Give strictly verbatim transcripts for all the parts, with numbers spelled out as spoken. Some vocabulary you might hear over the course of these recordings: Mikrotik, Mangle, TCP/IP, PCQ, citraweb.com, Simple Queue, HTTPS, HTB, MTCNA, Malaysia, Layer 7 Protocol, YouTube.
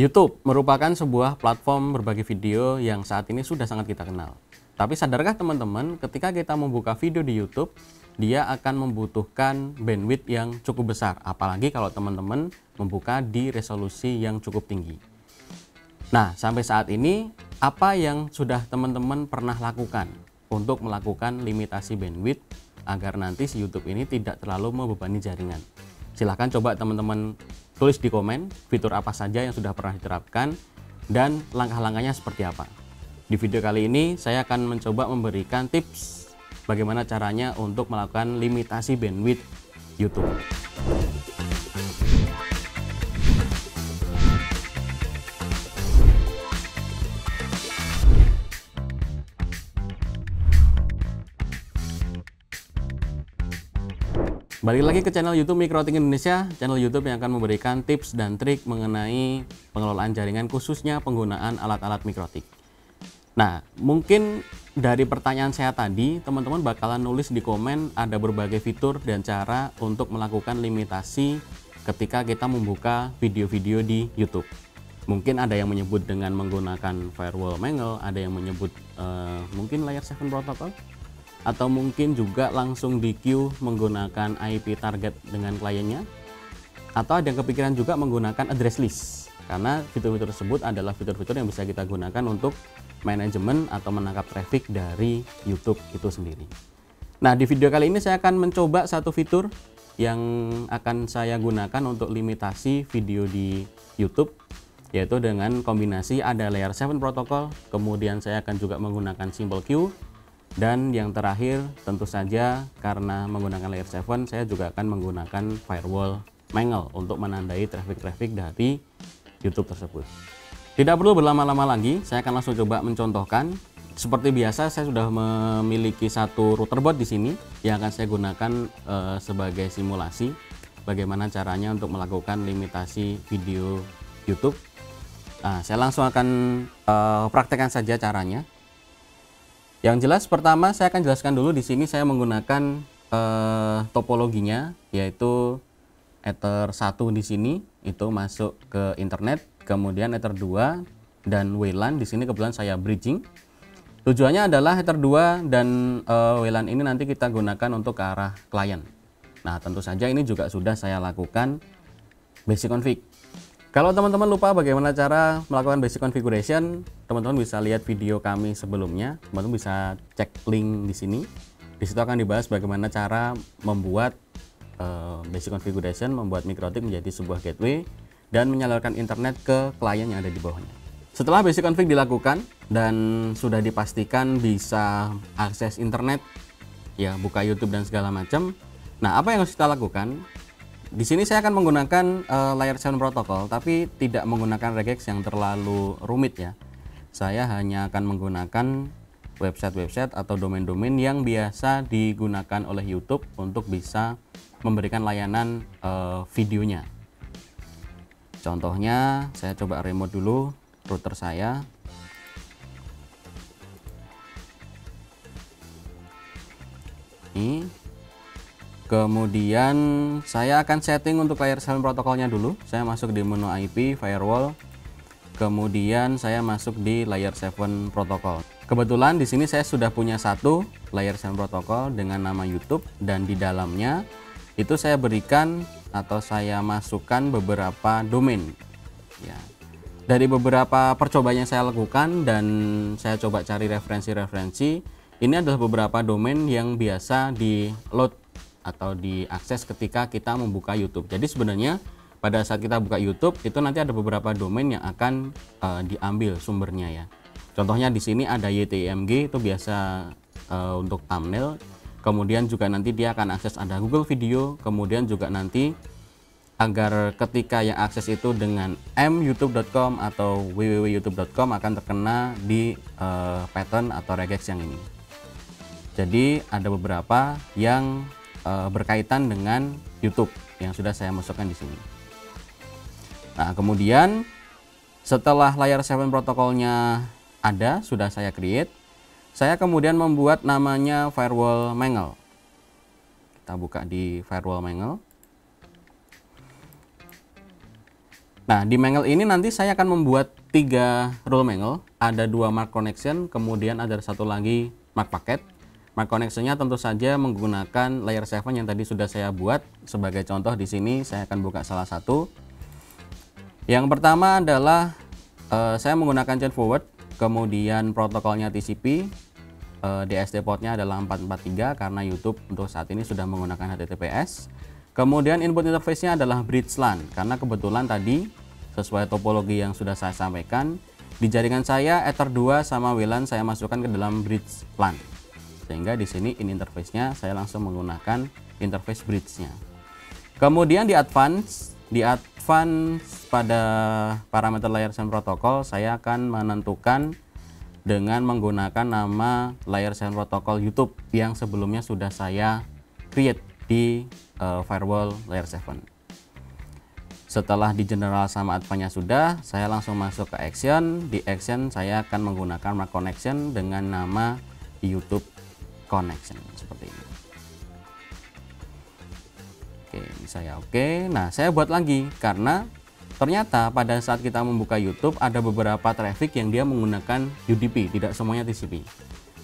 YouTube merupakan sebuah platform berbagi video yang saat ini sudah sangat kita kenal. Tapi sadarkah teman-teman, ketika kita membuka video di YouTube, dia akan membutuhkan bandwidth yang cukup besar, apalagi kalau teman-teman membuka di resolusi yang cukup tinggi. Nah, sampai saat ini, apa yang sudah teman-teman pernah lakukan untuk melakukan limitasi bandwidth agar nanti si YouTube ini tidak terlalu membebani jaringan? Silahkan coba teman-teman tulis di komen fitur apa saja yang sudah pernah diterapkan dan langkah-langkahnya seperti apa. Di video kali ini saya akan mencoba memberikan tips bagaimana caranya untuk melakukan limitasi bandwidth YouTube. Balik lagi ke channel YouTube Mikrotik Indonesia, channel YouTube yang akan memberikan tips dan trik mengenai pengelolaan jaringan, khususnya penggunaan alat-alat Mikrotik. Nah, mungkin dari pertanyaan saya tadi, teman-teman bakalan nulis di komen ada berbagai fitur dan cara untuk melakukan limitasi ketika kita membuka video-video di YouTube. Mungkin ada yang menyebut dengan menggunakan firewall Mangle, ada yang menyebut uh, mungkin Layer seven Protocol, atau mungkin juga langsung di queue menggunakan I P target dengan kliennya, atau ada yang kepikiran juga menggunakan address list, karena fitur-fitur tersebut adalah fitur-fitur yang bisa kita gunakan untuk manajemen atau menangkap traffic dari YouTube itu sendiri. Nah, di video kali ini saya akan mencoba satu fitur yang akan saya gunakan untuk limitasi video di YouTube, yaitu dengan kombinasi ada Layer seven Protocol, kemudian saya akan juga menggunakan Simple Queue, dan yang terakhir tentu saja karena menggunakan Layer seven saya juga akan menggunakan firewall Mangle untuk menandai traffic-traffic dari YouTube tersebut. Tidak perlu berlama-lama lagi, saya akan langsung coba mencontohkan. Seperti biasa saya sudah memiliki satu router bot di sini yang akan saya gunakan e, sebagai simulasi bagaimana caranya untuk melakukan limitasi video YouTube. Nah, saya langsung akan e, praktekkan saja caranya. Yang jelas pertama saya akan jelaskan dulu di sini saya menggunakan eh, topologinya, yaitu Ether satu di sini itu masuk ke internet, kemudian Ether dua dan W LAN di sini kebetulan saya bridging. Tujuannya adalah Ether dua dan eh, W LAN ini nanti kita gunakan untuk ke arah klien. Nah, tentu saja ini juga sudah saya lakukan basic config. Kalau teman-teman lupa bagaimana cara melakukan basic configuration, teman-teman bisa lihat video kami sebelumnya. Teman-teman bisa cek link di sini. Di situ akan dibahas bagaimana cara membuat uh, basic configuration, membuat Mikrotik menjadi sebuah gateway dan menyalurkan internet ke klien yang ada di bawahnya. Setelah basic config dilakukan dan sudah dipastikan bisa akses internet, ya buka YouTube dan segala macam. Nah, apa yang harus kita lakukan? Di sini saya akan menggunakan uh, Layer seven Protocol, tapi tidak menggunakan regex yang terlalu rumit ya. Saya hanya akan menggunakan website-website atau domain-domain yang biasa digunakan oleh YouTube untuk bisa memberikan layanan uh, videonya. Contohnya, saya coba remote dulu router saya. Ini. Kemudian saya akan setting untuk Layer seven protokolnya dulu. Saya masuk di menu I P, firewall. Kemudian saya masuk di Layer seven protokol. Kebetulan di sini saya sudah punya satu Layer seven protokol dengan nama YouTube, dan di dalamnya itu saya berikan atau saya masukkan beberapa domain. Ya. Dari beberapa percobaan yang saya lakukan dan saya coba cari referensi-referensi, ini adalah beberapa domain yang biasa di load atau diakses ketika kita membuka YouTube. Jadi sebenarnya pada saat kita buka YouTube itu nanti ada beberapa domain yang akan uh, diambil sumbernya ya. Contohnya di sini ada Y T M G, itu biasa uh, untuk thumbnail. Kemudian juga nanti dia akan akses ada Google Video. Kemudian juga nanti agar ketika yang akses itu dengan m youtube dot com atau w w w dot youtube dot com akan terkena di uh, pattern atau regex yang ini. Jadi ada beberapa yang berkaitan dengan YouTube yang sudah saya masukkan di sini. Nah, kemudian setelah Layer seven protokolnya ada, sudah saya create, saya kemudian membuat namanya firewall Mangle. Kita buka di firewall Mangle. Nah, di Mangle ini nanti saya akan membuat tiga rule Mangle. Ada dua mark connection, kemudian ada satu lagi mark paket. Mark connectionnya tentu saja menggunakan layer tujuh yang tadi sudah saya buat. Sebagai contoh di sini saya akan buka salah satu. Yang pertama adalah eh, saya menggunakan chain forward, kemudian protokolnya T C P, eh, D S D portnya adalah empat empat tiga karena YouTube untuk saat ini sudah menggunakan H T T P S. Kemudian input interface-nya adalah bridge LAN karena kebetulan tadi sesuai topologi yang sudah saya sampaikan, di jaringan saya Ether dua sama W LAN saya masukkan ke dalam bridge LAN, sehingga di sini in interface-nya saya langsung menggunakan interface bridge-nya. Kemudian di advance, di advance pada parameter layer seven protocol saya akan menentukan dengan menggunakan nama layer seven protocol YouTube yang sebelumnya sudah saya create di uh, firewall layer tujuh. Setelah di general sama advance-nya sudah, saya langsung masuk ke action. Di action saya akan menggunakan mark connection dengan nama YouTube connection seperti ini. Oke, saya oke. Nah, saya buat lagi karena ternyata pada saat kita membuka YouTube ada beberapa traffic yang dia menggunakan U D P, tidak semuanya T C P.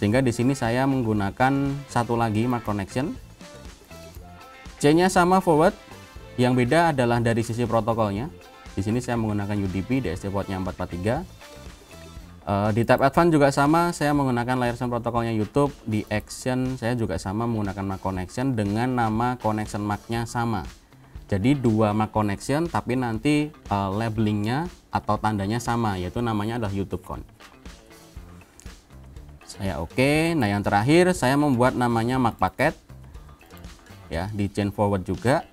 Sehingga di sini saya menggunakan satu lagi mark connection. C-nya sama forward. Yang beda adalah dari sisi protokolnya. Di sini saya menggunakan U D P, D S D portnya empat empat tiga. Uh, di tab advance juga sama, saya menggunakan layer seven protokolnya YouTube. Di action saya juga sama menggunakan mark connection dengan nama connection marknya sama. Jadi dua mark connection, tapi nanti uh, labelingnya atau tandanya sama, yaitu namanya adalah YouTube con. Saya oke. Okay. Nah, yang terakhir saya membuat namanya mark paket, ya, di chain forward juga.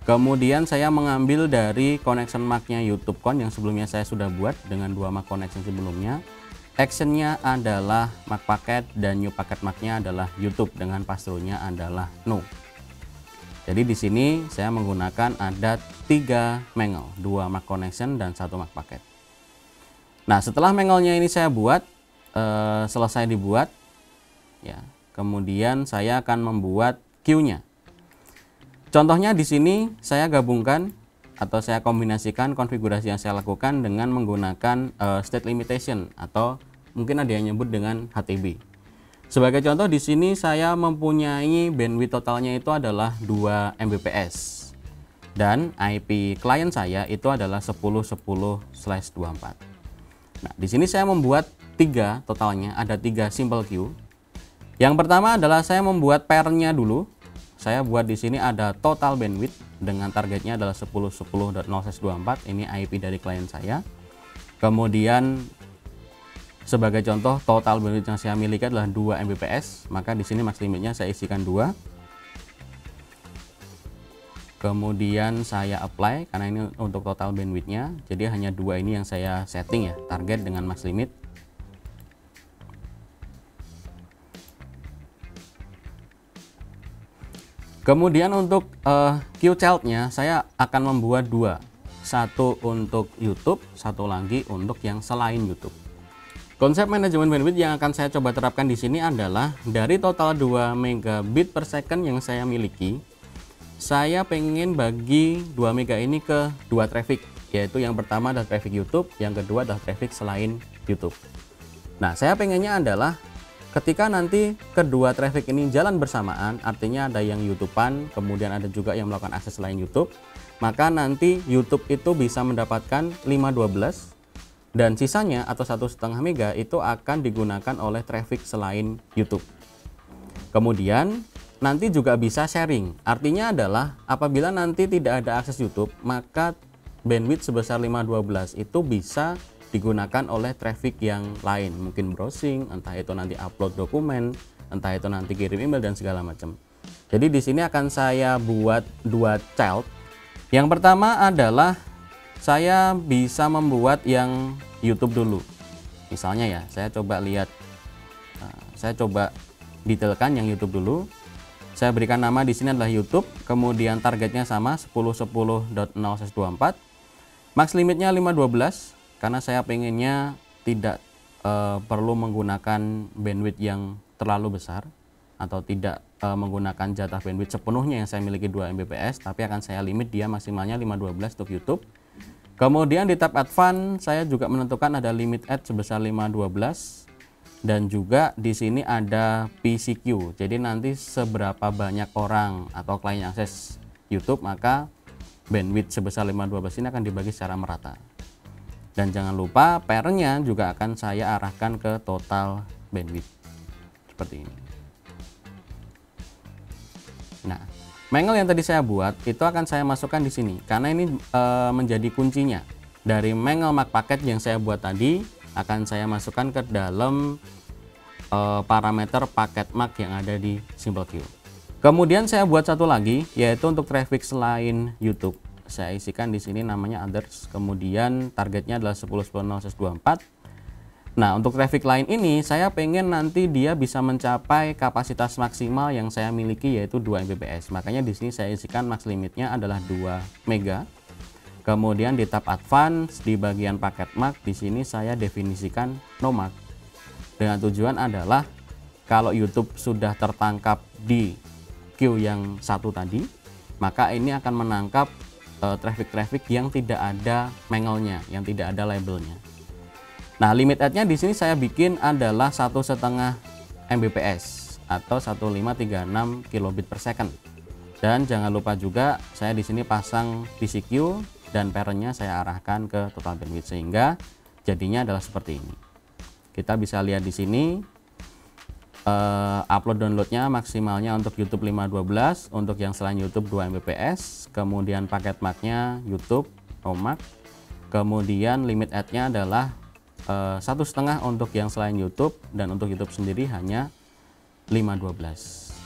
Kemudian saya mengambil dari connection marknya YouTube con yang sebelumnya saya sudah buat dengan dua mark connection sebelumnya. Actionnya adalah mark paket dan new packet marknya adalah YouTube dengan passwordnya adalah no. Jadi di sini saya menggunakan ada tiga Mangle, dua mark connection dan satu mark paket. Nah, setelah Mangle-nya ini saya buat eh, selesai dibuat, ya, kemudian saya akan membuat queue-nya. Contohnya di sini saya gabungkan atau saya kombinasikan konfigurasi yang saya lakukan dengan menggunakan uh, state limitation atau mungkin ada yang nyebut dengan H T B. Sebagai contoh di sini saya mempunyai bandwidth totalnya itu adalah dua M B P S dan I P klien saya itu adalah sepuluh sepuluh slash dua puluh empat. Nah, di sini saya membuat tiga totalnya, ada tiga simple queue. Yang pertama adalah saya membuat pairnya dulu. Saya buat di sini ada total bandwidth dengan targetnya adalah sepuluh sepuluh nol slash dua puluh empat, ini I P dari klien saya. Kemudian sebagai contoh total bandwidth yang saya miliki adalah dua M B P S, maka di sini max limitnya saya isikan dua. Kemudian saya apply karena ini untuk total bandwidthnya, jadi hanya dua ini yang saya setting, ya, target dengan max limit. Kemudian untuk uh, queue child-nya saya akan membuat dua, satu untuk YouTube, satu lagi untuk yang selain YouTube. Konsep manajemen bandwidth yang akan saya coba terapkan di sini adalah dari total dua megabit per second yang saya miliki, saya pengen bagi dua mega ini ke dua traffic, yaitu yang pertama adalah traffic YouTube, yang kedua adalah traffic selain YouTube. Nah, saya pengennya adalah ketika nanti kedua traffic ini jalan bersamaan, artinya ada yang YouTube-an, kemudian ada juga yang melakukan akses selain YouTube, maka nanti YouTube itu bisa mendapatkan lima dua belas dan sisanya atau satu setengah mega itu akan digunakan oleh traffic selain YouTube. Kemudian nanti juga bisa sharing, artinya adalah apabila nanti tidak ada akses YouTube, maka bandwidth sebesar lima dua belas itu bisa digunakan oleh traffic yang lain, mungkin browsing, entah itu nanti upload dokumen, entah itu nanti kirim email dan segala macam. Jadi di sini akan saya buat dua child. Yang pertama adalah saya bisa membuat yang YouTube dulu. Misalnya, ya, saya coba lihat, saya coba detailkan yang YouTube dulu. Saya berikan nama di sini adalah YouTube, kemudian targetnya sama sepuluh sepuluh nol slash dua puluh empat, max limitnya lima dua belas. Karena saya pengennya tidak e, perlu menggunakan bandwidth yang terlalu besar atau tidak e, menggunakan jatah bandwidth sepenuhnya yang saya miliki dua M B P S, tapi akan saya limit dia maksimalnya lima dua belas untuk YouTube. Kemudian di tab advance saya juga menentukan ada limit add sebesar lima ratus dua belas dan juga di sini ada P C Q. Jadi nanti seberapa banyak orang atau klien yang akses YouTube maka bandwidth sebesar lima ratus dua belas ini akan dibagi secara merata. Dan jangan lupa pairnya juga akan saya arahkan ke total bandwidth seperti ini. Nah, mangle yang tadi saya buat itu akan saya masukkan di sini karena ini e, menjadi kuncinya. Dari mangle mark paket yang saya buat tadi akan saya masukkan ke dalam e, parameter paket mark yang ada di Simple Queue. Kemudian saya buat satu lagi yaitu untuk traffic selain YouTube. Saya isikan di sini namanya others. Kemudian targetnya adalah sepuluh sepuluh nol seratus dua puluh empat. Nah, untuk traffic lain ini saya pengen nanti dia bisa mencapai kapasitas maksimal yang saya miliki yaitu dua M B P S. Makanya di sini saya isikan max limitnya adalah dua mega. Kemudian di tab advance di bagian paket mark di sini saya definisikan no mark. Dengan tujuan adalah kalau YouTube sudah tertangkap di queue yang satu tadi, maka ini akan menangkap uh, traffic-traffic yang tidak ada mangle-nya, yang tidak ada labelnya. Nah, limit add-nya di sini saya bikin adalah satu setengah M B P S atau seribu lima ratus tiga puluh enam kilobit per second. Dan jangan lupa juga saya di sini pasang P C Q dan parent-nya saya arahkan ke total bandwidth sehingga jadinya adalah seperti ini. Kita bisa lihat di sini uh, upload downloadnya maksimalnya untuk YouTube lima ratus dua belas, untuk yang selain YouTube dua M B P S, kemudian paket mark-nya YouTube no mark, kemudian limit add-nya adalah satu setengah untuk yang selain YouTube dan untuk YouTube sendiri hanya lima ratus dua belas.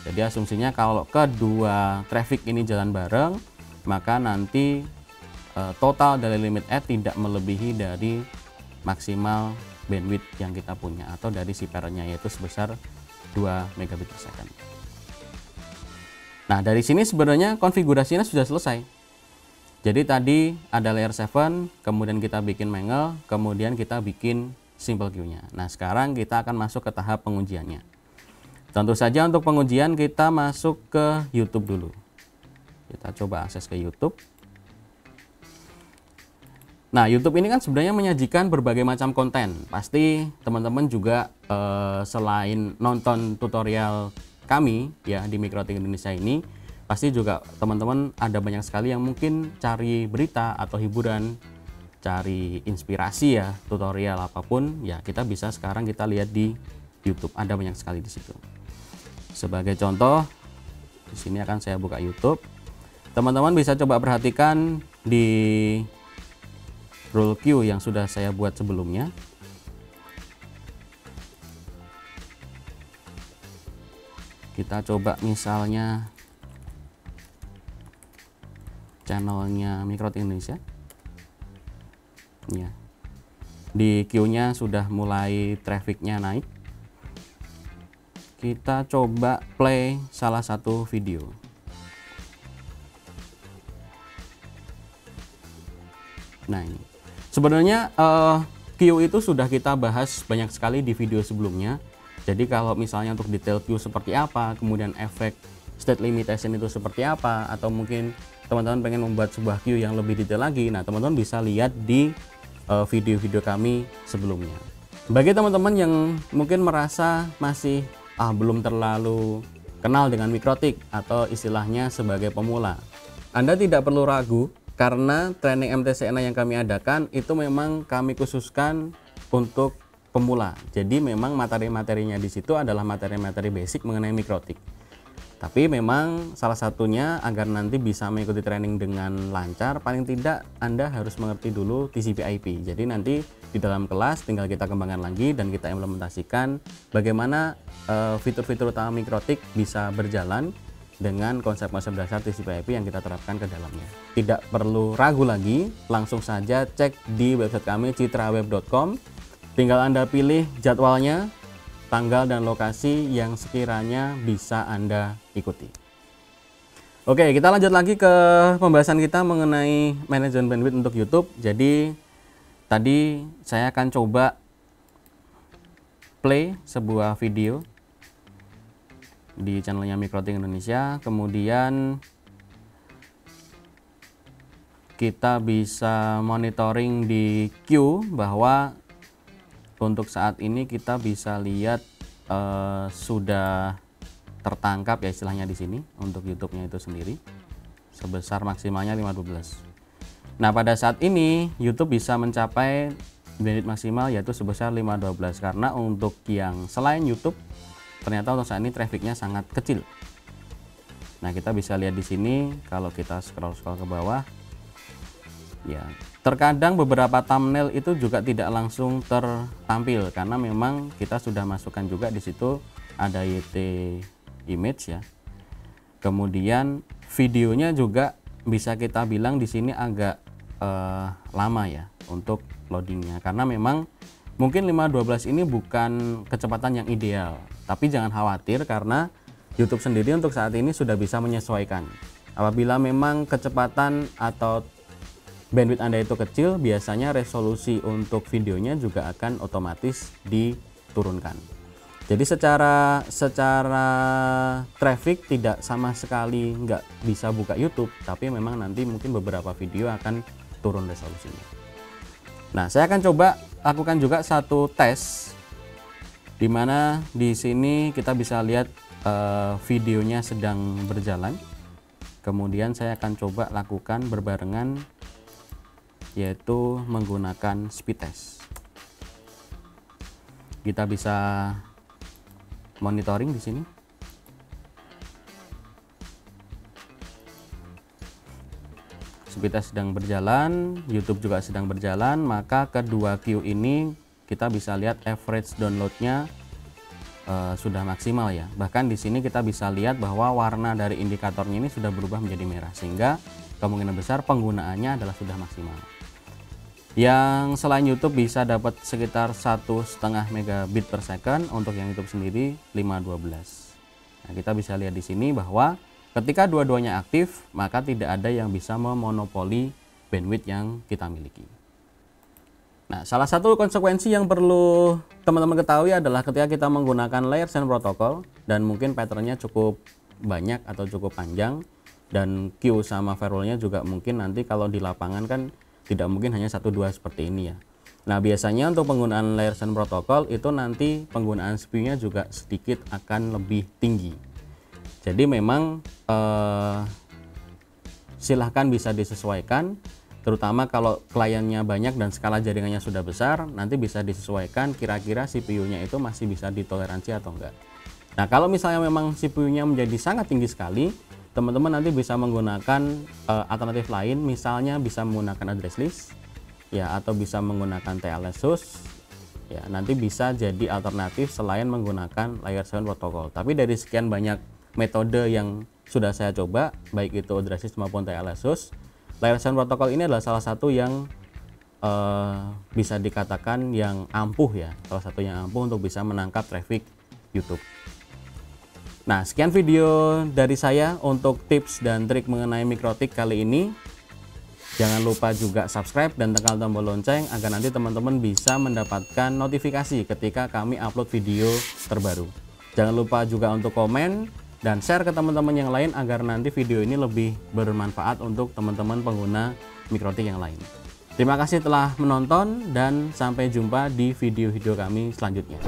Jadi asumsinya kalau kedua traffic ini jalan bareng maka nanti uh, total dari limit add tidak melebihi dari maksimal bandwidth yang kita punya atau dari si parentnya yaitu sebesar dua megabit per second. Nah, dari sini sebenarnya konfigurasinya sudah selesai. Jadi tadi ada layer seven, kemudian kita bikin mangle, kemudian kita bikin simple queue-nya. Nah, sekarang kita akan masuk ke tahap pengujiannya. Tentu saja untuk pengujian kita masuk ke YouTube dulu. Kita coba akses ke YouTube. Nah, YouTube ini kan sebenarnya menyajikan berbagai macam konten. Pasti teman-teman juga eh, selain nonton tutorial kami ya di Mikrotik Indonesia ini, pasti juga teman-teman ada banyak sekali yang mungkin cari berita atau hiburan, cari inspirasi ya, tutorial apapun ya, kita bisa sekarang kita lihat di YouTube ada banyak sekali di situ. Sebagai contoh, di sini akan saya buka YouTube. Teman-teman bisa coba perhatikan di rule queue yang sudah saya buat sebelumnya. Kita coba misalnya channelnya Mikrotik Indonesia ya. Di queue nya sudah mulai trafficnya naik. Kita coba play salah satu video. Nah, ini sebenarnya uh, queue itu sudah kita bahas banyak sekali di video sebelumnya. Jadi kalau misalnya untuk detail queue seperti apa, kemudian efek state limitation itu seperti apa, atau mungkin teman-teman pengen membuat sebuah queue yang lebih detail lagi, nah teman-teman bisa lihat di video-video uh, kami sebelumnya. Bagi teman-teman yang mungkin merasa masih ah belum terlalu kenal dengan Mikrotik atau istilahnya sebagai pemula, Anda tidak perlu ragu karena training M T C N A yang kami adakan itu memang kami khususkan untuk pemula. Jadi memang materi-materinya di situ adalah materi-materi basic mengenai Mikrotik. Tapi memang salah satunya agar nanti bisa mengikuti training dengan lancar, paling tidak Anda harus mengerti dulu T C P I P. Jadi nanti di dalam kelas tinggal kita kembangkan lagi dan kita implementasikan bagaimana fitur-fitur uh, utama Mikrotik bisa berjalan dengan konsep-konsep dasar T C P I P yang kita terapkan ke dalamnya. Tidak perlu ragu lagi, langsung saja cek di website kami citraweb dot com. Tinggal Anda pilih jadwalnya, tanggal dan lokasi yang sekiranya bisa Anda ikuti. Oke, kita lanjut lagi ke pembahasan kita mengenai manajemen bandwidth untuk YouTube. Jadi tadi saya akan coba play sebuah video di channelnya Mikrotik Indonesia. Kemudian kita bisa monitoring di queue bahwa untuk saat ini kita bisa lihat eh, sudah tertangkap ya istilahnya di sini untuk YouTube-nya itu sendiri sebesar maksimalnya lima ratus dua belas. Nah, pada saat ini YouTube bisa mencapai bandwidth maksimal yaitu sebesar lima ratus dua belas karena untuk yang selain YouTube ternyata untuk saat ini trafficnya sangat kecil. Nah, kita bisa lihat di sini kalau kita scroll-scroll ke bawah ya, terkadang beberapa thumbnail itu juga tidak langsung tertampil karena memang kita sudah masukkan juga di situ ada Y T image ya. Kemudian videonya juga bisa kita bilang di sini agak eh, lama ya untuk loadingnya karena memang mungkin lima ratus dua belas ini bukan kecepatan yang ideal, tapi jangan khawatir karena YouTube sendiri untuk saat ini sudah bisa menyesuaikan. Apabila memang kecepatan atau bandwidth Anda itu kecil, biasanya resolusi untuk videonya juga akan otomatis diturunkan. Jadi secara secara traffic tidak sama sekali nggak bisa buka YouTube, tapi memang nanti mungkin beberapa video akan turun resolusinya. Nah, saya akan coba lakukan juga satu tes di mana di sini kita bisa lihat Uh, videonya sedang berjalan, kemudian saya akan coba lakukan berbarengan yaitu menggunakan speed test. Kita bisa monitoring di sini. Speed test sedang berjalan, YouTube juga sedang berjalan, maka kedua queue ini kita bisa lihat average downloadnya Uh, sudah maksimal ya. Bahkan di sini kita bisa lihat bahwa warna dari indikatornya ini sudah berubah menjadi merah sehingga kemungkinan besar penggunaannya adalah sudah maksimal. Yang selain YouTube bisa dapat sekitar satu setengah megabit per second, untuk yang YouTube sendiri lima ratus dua belas. Nah, kita bisa lihat di sini bahwa ketika dua-duanya aktif maka tidak ada yang bisa memonopoli bandwidth yang kita miliki. Nah, salah satu konsekuensi yang perlu teman-teman ketahui adalah ketika kita menggunakan Layer seven Protocol dan mungkin patternnya cukup banyak atau cukup panjang dan queue sama firewallnya juga mungkin nanti kalau di lapangan kan tidak mungkin hanya satu dua seperti ini ya. Nah, biasanya untuk penggunaan Layer seven Protocol itu nanti penggunaan speednya juga sedikit akan lebih tinggi. Jadi memang eh, silahkan bisa disesuaikan. Terutama kalau kliennya banyak dan skala jaringannya sudah besar, nanti bisa disesuaikan kira-kira C P U-nya itu masih bisa ditoleransi atau enggak. Nah, kalau misalnya memang C P U-nya menjadi sangat tinggi sekali, teman-teman nanti bisa menggunakan uh, alternatif lain, misalnya bisa menggunakan address list, ya, atau bisa menggunakan T L S host, ya, nanti bisa jadi alternatif selain menggunakan Layer seven Protocol. Tapi dari sekian banyak metode yang sudah saya coba, baik itu address list maupun T L S host, Layer seven Protocol ini adalah salah satu yang uh, bisa dikatakan yang ampuh ya, salah satu yang ampuh untuk bisa menangkap traffic YouTube. Nah, sekian video dari saya untuk tips dan trik mengenai Mikrotik kali ini. Jangan lupa juga subscribe dan tekan tombol lonceng agar nanti teman-teman bisa mendapatkan notifikasi ketika kami upload video terbaru. Jangan lupa juga untuk komen dan share ke teman-teman yang lain agar nanti video ini lebih bermanfaat untuk teman-teman pengguna Mikrotik yang lain. Terima kasih telah menonton dan sampai jumpa di video-video kami selanjutnya.